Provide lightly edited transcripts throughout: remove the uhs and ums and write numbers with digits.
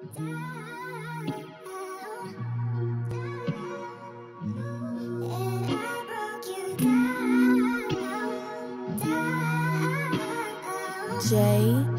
JaeHeThe1.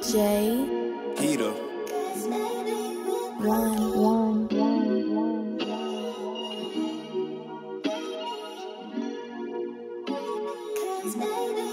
JaeHeThe1.